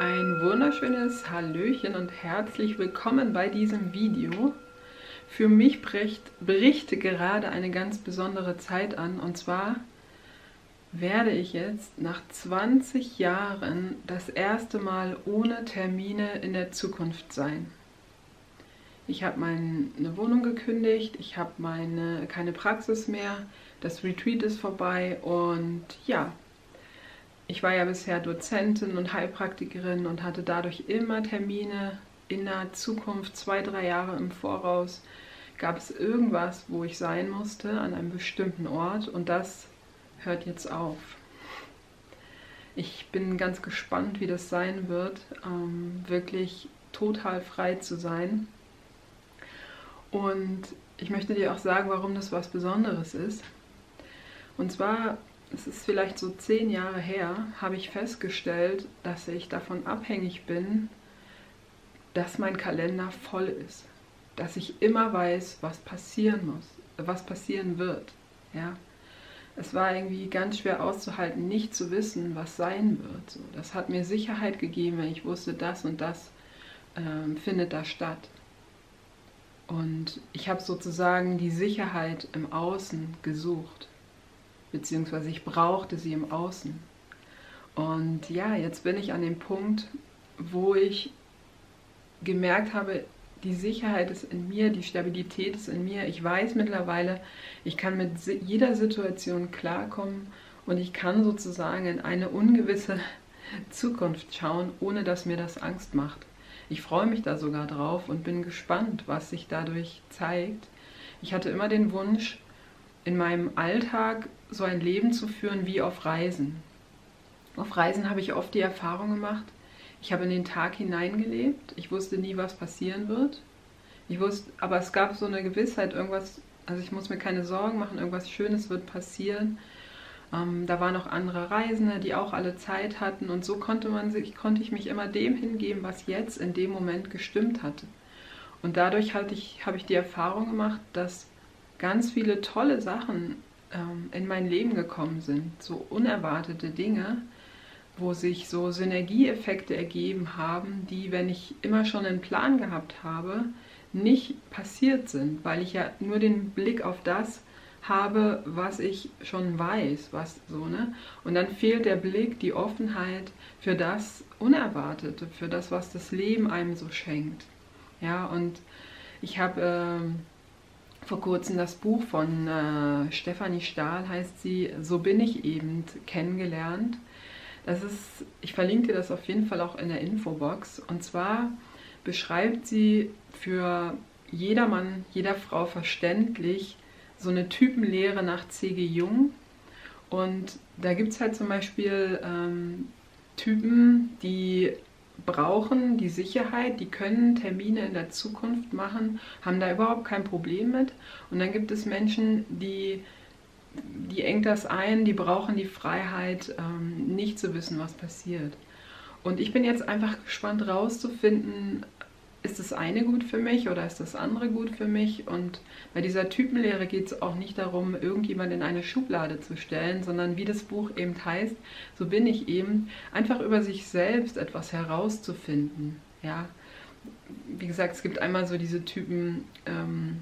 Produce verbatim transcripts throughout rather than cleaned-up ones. Ein wunderschönes Hallöchen und herzlich willkommen bei diesem Video. Für mich bricht, bricht gerade eine ganz besondere Zeit an, und zwar werde ich jetzt nach zwanzig Jahren das erste Mal ohne Termine in der Zukunft sein. Ich habe meine Wohnung gekündigt, ich habe meine keine Praxis mehr, das Retreat ist vorbei und ja, ich war ja bisher Dozentin und Heilpraktikerin und hatte dadurch immer Termine in der Zukunft, zwei, drei Jahre im Voraus gab es irgendwas, wo ich sein musste an einem bestimmten Ort, und das hört jetzt auf. Ich bin ganz gespannt, wie das sein wird, wirklich total frei zu sein. Und ich möchte dir auch sagen, warum das was Besonderes ist. Und zwar, es ist vielleicht so zehn Jahre her, habe ich festgestellt, dass ich davon abhängig bin, dass mein Kalender voll ist. Dass ich immer weiß, was passieren muss, was passieren wird. Ja? Es war irgendwie ganz schwer auszuhalten, nicht zu wissen, was sein wird. So, das hat mir Sicherheit gegeben, wenn ich wusste, das und das ähm, findet da statt. Und ich habe sozusagen die Sicherheit im Außen gesucht, beziehungsweise ich brauchte sie im Außen. Und ja, jetzt bin ich an dem Punkt, wo ich gemerkt habe, die Sicherheit ist in mir, die Stabilität ist in mir. Ich weiß mittlerweile, ich kann mit jeder Situation klarkommen und ich kann sozusagen in eine ungewisse Zukunft schauen, ohne dass mir das Angst macht. Ich freue mich da sogar drauf und bin gespannt, was sich dadurch zeigt. Ich hatte immer den Wunsch, in meinem Alltag so ein Leben zu führen wie auf Reisen. Auf Reisen habe ich oft die Erfahrung gemacht, ich habe in den Tag hineingelebt, ich wusste nie, was passieren wird. Ich wusste, aber es gab so eine Gewissheit, irgendwas, also ich muss mir keine Sorgen machen, irgendwas Schönes wird passieren. Ähm, da waren auch andere Reisende, die auch alle Zeit hatten, und so konnte man sich, konnte ich mich immer dem hingeben, was jetzt in dem Moment gestimmt hatte. Und dadurch hatte ich, habe ich die Erfahrung gemacht, dass ganz viele tolle Sachen ähm, in mein Leben gekommen sind, so unerwartete Dinge, wo sich so Synergieeffekte ergeben haben, die, wenn ich immer schon einen Plan gehabt habe, nicht passiert sind, weil ich ja nur den Blick auf das habe, was ich schon weiß, was so, ne? Und dann fehlt der Blick, die Offenheit für das Unerwartete, für das, was das Leben einem so schenkt. Ja, und ich habe äh, vor kurzem das Buch von äh, Stephanie Stahl, heißt sie, So bin ich eben, kennengelernt. Das ist, ich verlinke dir das auf jeden Fall auch in der Infobox. Und zwar beschreibt sie für jedermann, jeder Frau verständlich so eine Typenlehre nach C G Jung, und da gibt es halt zum Beispiel ähm, Typen, die brauchen die Sicherheit, die können Termine in der Zukunft machen, haben da überhaupt kein Problem mit, und dann gibt es Menschen, die, die engt das ein, die brauchen die Freiheit, ähm, nicht zu wissen, was passiert. Und ich bin jetzt einfach gespannt rauszufinden, ist das eine gut für mich oder ist das andere gut für mich? Und bei dieser Typenlehre geht es auch nicht darum, irgendjemand in eine Schublade zu stellen, sondern wie das Buch eben heißt, so bin ich eben, einfach über sich selbst etwas herauszufinden. Ja? Wie gesagt, es gibt einmal so diese Typen, ähm,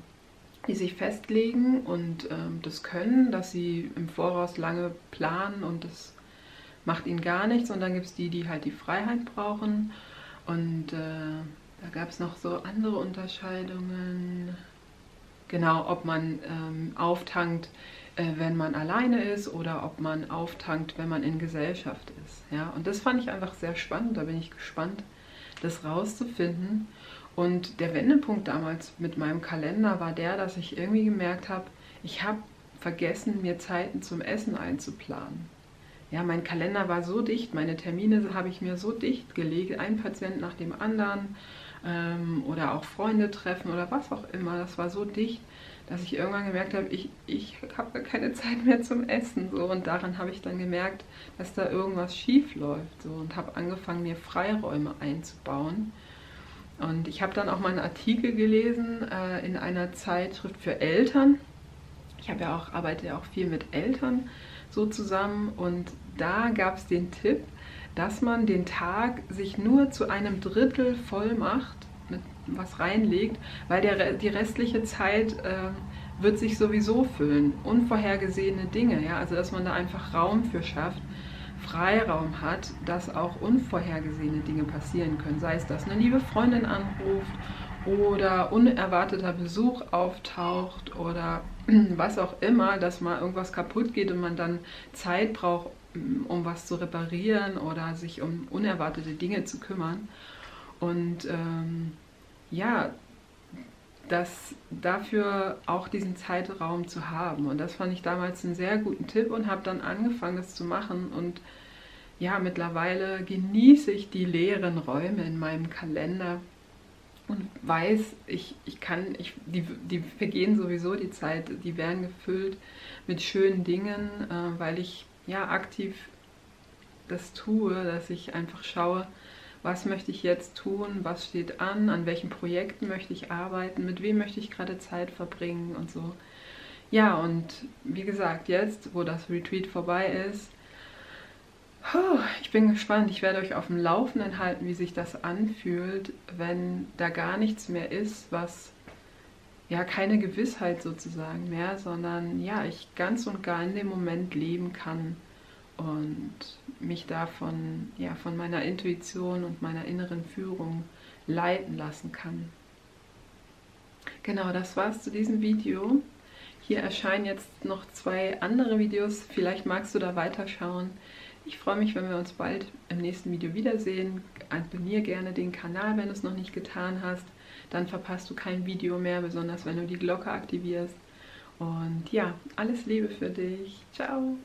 die sich festlegen und ähm, das können, dass sie im Voraus lange planen und das macht ihnen gar nichts. Und dann gibt es die, die halt die Freiheit brauchen, und äh, da gab es noch so andere Unterscheidungen, genau, ob man ähm, auftankt, äh, wenn man alleine ist, oder ob man auftankt, wenn man in Gesellschaft ist. Ja? Und das fand ich einfach sehr spannend, da bin ich gespannt, das rauszufinden. Und der Wendepunkt damals mit meinem Kalender war der, dass ich irgendwie gemerkt habe, ich habe vergessen, mir Zeiten zum Essen einzuplanen. Ja, mein Kalender war so dicht, meine Termine habe ich mir so dicht gelegt, ein Patient nach dem anderen ähm, oder auch Freunde treffen oder was auch immer. Das war so dicht, dass ich irgendwann gemerkt habe, ich, ich habe keine Zeit mehr zum Essen. So. Und daran habe ich dann gemerkt, dass da irgendwas schief läuft, so, und habe angefangen, mir Freiräume einzubauen. Und ich habe dann auch mal einen Artikel gelesen äh, in einer Zeitschrift für Eltern. Ich habe ja auch, arbeite ja auch viel mit Eltern so zusammen, und da gab es den Tipp, dass man den Tag sich nur zu einem Drittel voll macht, mit was reinlegt, weil der, die restliche Zeit äh, wird sich sowieso füllen. Unvorhergesehene Dinge, ja? Also dass man da einfach Raum für schafft, Freiraum hat, dass auch unvorhergesehene Dinge passieren können. Sei es, dass eine liebe Freundin anruft oder unerwarteter Besuch auftaucht oder was auch immer, dass mal irgendwas kaputt geht und man dann Zeit braucht, um was zu reparieren oder sich um unerwartete Dinge zu kümmern. Und ähm, ja, das, dafür auch diesen Zeitraum zu haben. Und das fand ich damals einen sehr guten Tipp und habe dann angefangen, das zu machen. Und ja, mittlerweile genieße ich die leeren Räume in meinem Kalender und weiß, ich, ich kann, ich, die, die vergehen sowieso die Zeit, die werden gefüllt mit schönen Dingen, äh, weil ich ja aktiv das tue, dass ich einfach schaue, was möchte ich jetzt tun, was steht an, an welchen Projekten möchte ich arbeiten, mit wem möchte ich gerade Zeit verbringen und so. Ja, und wie gesagt, jetzt, wo das Retreat vorbei ist, ich bin gespannt. Ich werde euch auf dem Laufenden halten, wie sich das anfühlt, wenn da gar nichts mehr ist, was, ja, keine Gewissheit sozusagen mehr, sondern ja, ich ganz und gar in dem Moment leben kann und mich davon, ja, von meiner Intuition und meiner inneren Führung leiten lassen kann. Genau, das war's zu diesem Video. Hier erscheinen jetzt noch zwei andere Videos. Vielleicht magst du da weiterschauen. Ich freue mich, wenn wir uns bald im nächsten Video wiedersehen. Abonniere gerne den Kanal, wenn du es noch nicht getan hast. Dann verpasst du kein Video mehr, besonders wenn du die Glocke aktivierst. Und ja, alles Liebe für dich. Ciao!